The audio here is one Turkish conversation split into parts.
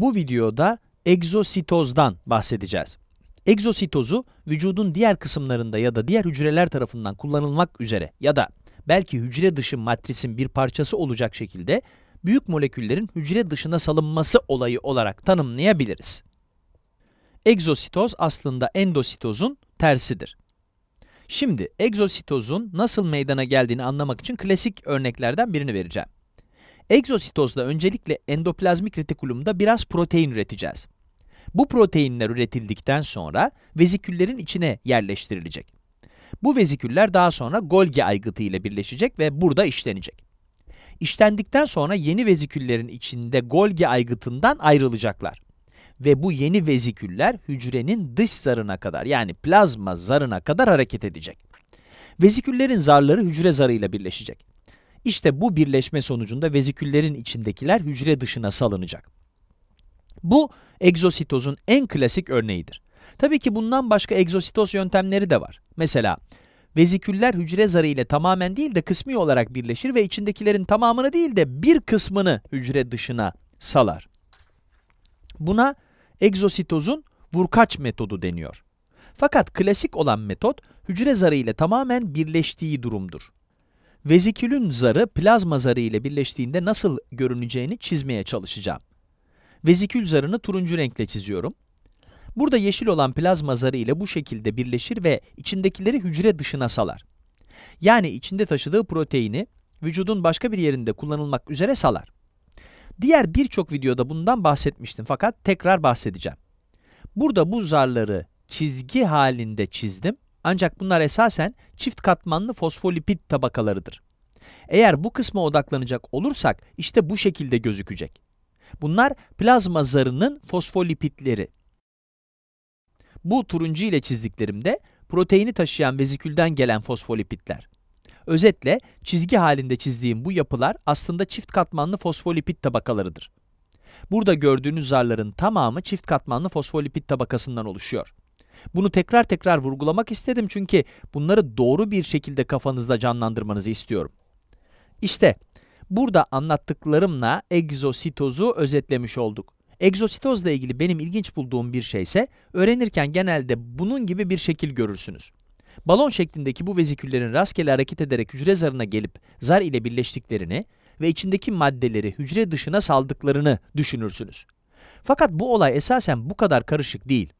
Bu videoda egzositozdan bahsedeceğiz. Egzositozu vücudun diğer kısımlarında ya da diğer hücreler tarafından kullanılmak üzere ya da belki hücre dışı matrisin bir parçası olacak şekilde büyük moleküllerin hücre dışına salınması olayı olarak tanımlayabiliriz. Egzositoz aslında endositozun tersidir. Şimdi egzositozun nasıl meydana geldiğini anlamak için klasik örneklerden birini vereceğim. Egzositozda öncelikle endoplazmik retikulumda biraz protein üreteceğiz. Bu proteinler üretildikten sonra veziküllerin içine yerleştirilecek. Bu veziküller daha sonra Golgi aygıtı ile birleşecek ve burada işlenecek. İşlendikten sonra yeni veziküllerin içinde Golgi aygıtından ayrılacaklar. Ve bu yeni veziküller hücrenin dış zarına kadar yani plazma zarına kadar hareket edecek. Veziküllerin zarları hücre zarıyla birleşecek. İşte bu birleşme sonucunda veziküllerin içindekiler hücre dışına salınacak. Bu egzositozun en klasik örneğidir. Tabii ki bundan başka egzositoz yöntemleri de var. Mesela veziküller hücre zarı ile tamamen değil de kısmi olarak birleşir ve içindekilerin tamamını değil de bir kısmını hücre dışına salar. Buna egzositozun vurkaç metodu deniyor. Fakat klasik olan metot hücre zarı ile tamamen birleştiği durumdur. Vezikülün zarı plazma zarı ile birleştiğinde nasıl görüneceğini çizmeye çalışacağım. Vezikül zarını turuncu renkle çiziyorum. Burada yeşil olan plazma zarı ile bu şekilde birleşir ve içindekileri hücre dışına salar. Yani içinde taşıdığı proteini vücudun başka bir yerinde kullanılmak üzere salar. Diğer birçok videoda bundan bahsetmiştim fakat tekrar bahsedeceğim. Burada bu zarları çizgi halinde çizdim. Ancak bunlar esasen çift katmanlı fosfolipit tabakalarıdır. Eğer bu kısma odaklanacak olursak işte bu şekilde gözükecek. Bunlar plazma zarının fosfolipitleri. Bu turuncu ile çizdiklerimde proteini taşıyan vezikülden gelen fosfolipitler. Özetle çizgi halinde çizdiğim bu yapılar aslında çift katmanlı fosfolipit tabakalarıdır. Burada gördüğünüz zarların tamamı çift katmanlı fosfolipit tabakasından oluşuyor. Bunu tekrar tekrar vurgulamak istedim çünkü bunları doğru bir şekilde kafanızda canlandırmanızı istiyorum. İşte burada anlattıklarımla egzositozu özetlemiş olduk. Egzositozla ilgili benim ilginç bulduğum bir şey ise öğrenirken genelde bunun gibi bir şekil görürsünüz. Balon şeklindeki bu veziküllerin rastgele hareket ederek hücre zarına gelip zar ile birleştiklerini ve içindeki maddeleri hücre dışına saldıklarını düşünürsünüz. Fakat bu olay esasen bu kadar karışık değil.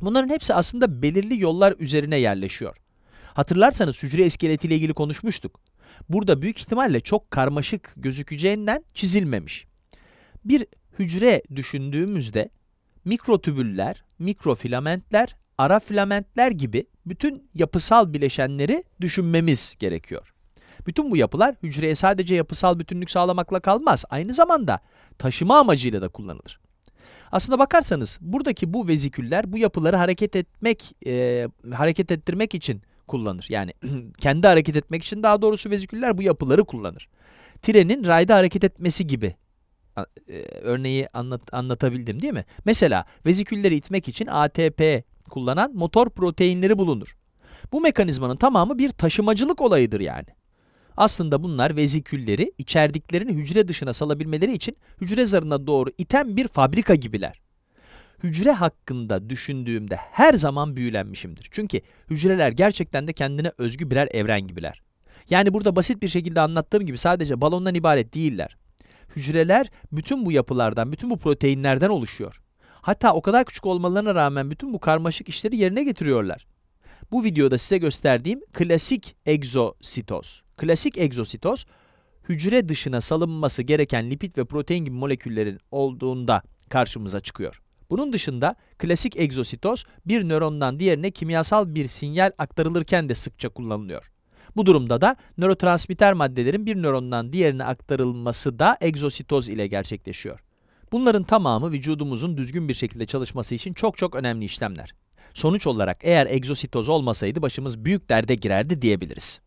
Bunların hepsi aslında belirli yollar üzerine yerleşiyor. Hatırlarsanız hücre iskeletiyle ilgili konuşmuştuk. Burada büyük ihtimalle çok karmaşık gözükeceğinden çizilmemiş. Bir hücre düşündüğümüzde mikrotübüller, mikrofilamentler, ara filamentler gibi bütün yapısal bileşenleri düşünmemiz gerekiyor. Bütün bu yapılar hücreye sadece yapısal bütünlük sağlamakla kalmaz. Aynı zamanda taşıma amacıyla da kullanılır. Aslına bakarsanız buradaki bu veziküller bu yapıları hareket ettirmek için kullanır. Yani kendi hareket etmek için daha doğrusu veziküller bu yapıları kullanır. Trenin rayda hareket etmesi gibi örneği anlatabildim değil mi? Mesela vezikülleri itmek için ATP kullanan motor proteinleri bulunur. Bu mekanizmanın tamamı bir taşımacılık olayıdır yani. Aslında bunlar vezikülleri içerdiklerini hücre dışına salabilmeleri için hücre zarına doğru iten bir fabrika gibiler. Hücre hakkında düşündüğümde her zaman büyülenmişimdir. Çünkü hücreler gerçekten de kendine özgü birer evren gibiler. Yani burada basit bir şekilde anlattığım gibi sadece balondan ibaret değiller. Hücreler bütün bu yapılardan, bütün bu proteinlerden oluşuyor. Hatta o kadar küçük olmalarına rağmen bütün bu karmaşık işleri yerine getiriyorlar. Bu videoda size gösterdiğim klasik egzositoz. Klasik egzositoz, hücre dışına salınması gereken lipid ve protein gibi moleküllerin olduğunda karşımıza çıkıyor. Bunun dışında klasik egzositoz bir nörondan diğerine kimyasal bir sinyal aktarılırken de sıkça kullanılıyor. Bu durumda da nörotransmitter maddelerin bir nörondan diğerine aktarılması da egzositoz ile gerçekleşiyor. Bunların tamamı vücudumuzun düzgün bir şekilde çalışması için çok çok önemli işlemler. Sonuç olarak eğer egzositoz olmasaydı başımız büyük derde girerdi diyebiliriz.